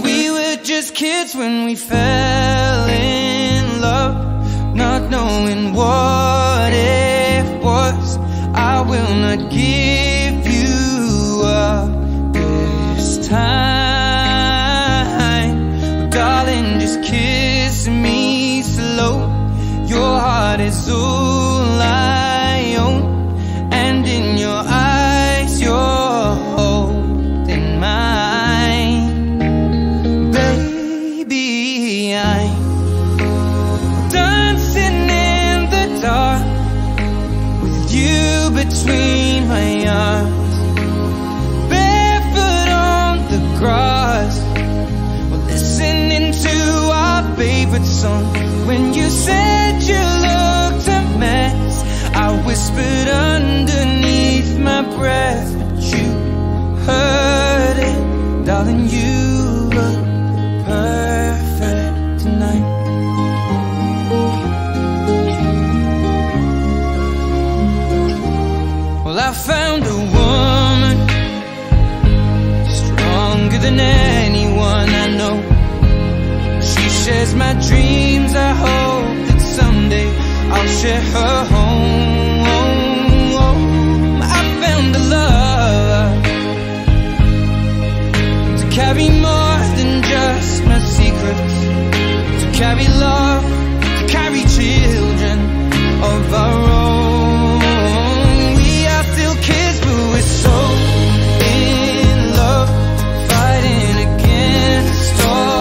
we were just kids when we fell in love, not knowing what it was. I will not give you up this time, but darling, just kiss me slow. Your heart is all I own, and in your eyes you're holding mine. Baby, I'm dancing in the dark with you between my arms, barefoot on the grass, we're listening to our favorite song. When you said you looked a mess, I whispered underneath my breath, but you heard it. Darling, you look perfect tonight. Well, I found a woman stronger than anyone I know. She shares my dreams, I hope that someday I'll share her home. I found a love to carry more than just my secrets, to carry love, to carry children of our own. We are still kids, but we're so in love, fighting against all.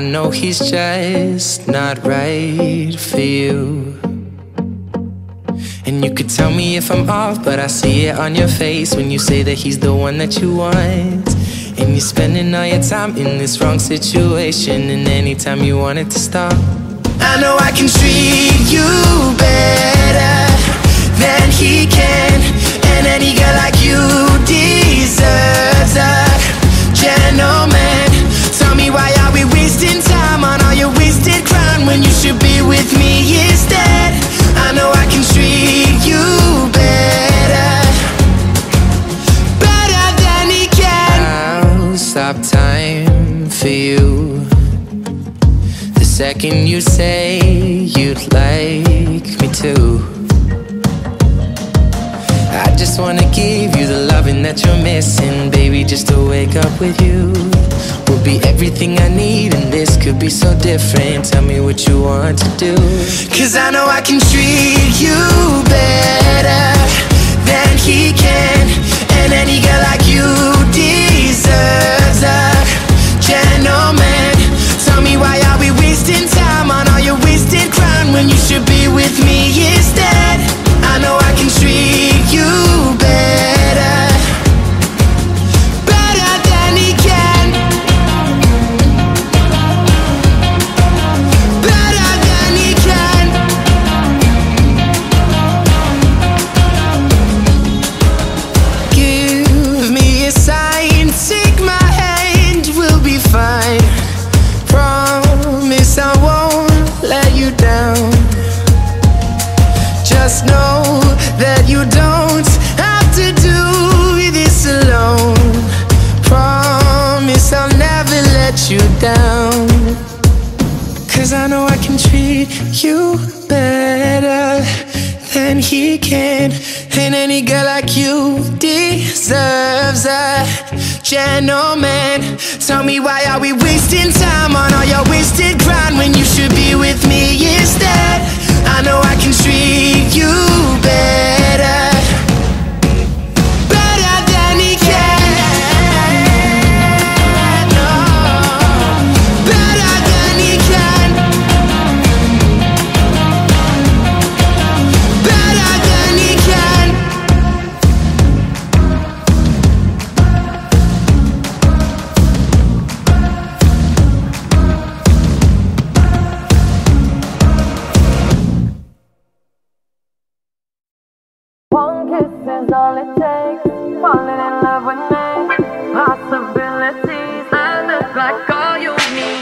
I know he's just not right for you. And you could tell me if I'm off, but I see it on your face when you say that he's the one that you want. And you're spending all your time in this wrong situation, and anytime you want it to stop. I know I can treat you better than he can. second you say you'd like me to. I just wanna give you the loving that you're missing, baby, just to wake up with you would be everything I need, and this could be so different. Tell me what you want to do, 'cause I know I can treat you better than he can, and any girl like you deserves a gentleman. Tell me, why are we wasting time on all your wasted crime when you should be with me instead? I know I can treat you better, better than he can, better than he can. Give me a sign, take my hand, we'll be fine. Promise I won't let you down. Just know that you don't have to do this alone. Promise I'll never let you down, 'cause I know I can treat you better than he can, and any girl like you deserves a gentleman. Tell me, why are we wasting time on all your wasted grind when you should be with me instead? I know I can treat you better, better than he can. Oh, better than he can, better than he can. One kiss is all it takes. Falling in love with me. Possibilities that look like all you need.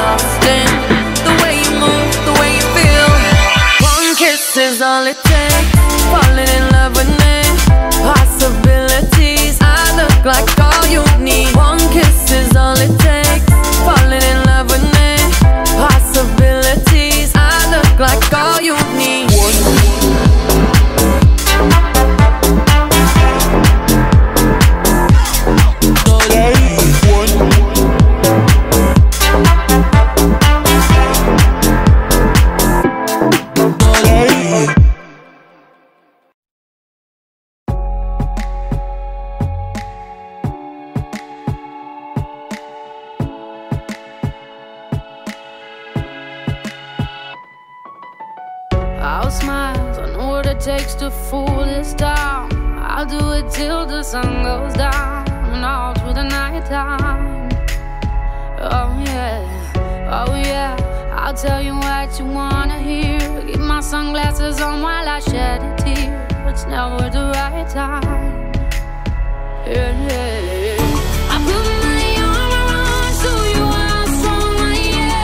Lost. all it takes. Falling in love with me, possibilities. I look like all you need. One kiss is all it takes. Falling in love with me, possibilities. I look like all you need. I'll smile, I know what it takes to fool this town. I'll do it till the sun goes down and all through the night time. Oh yeah, oh yeah. I'll tell you what you wanna hear. Keep my sunglasses on while I shed a tear. It's never the right time. Yeah, yeah, yeah. I put my armor on so you are someone, yeah.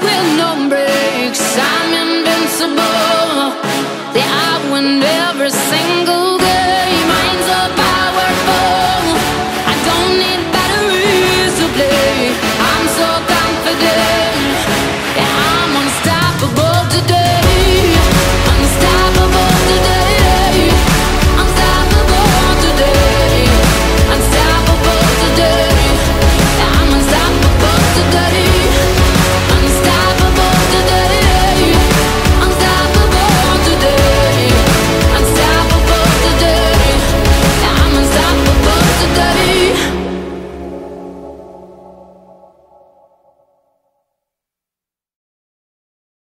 With no brakes, I'm invincible. Yeah, I win.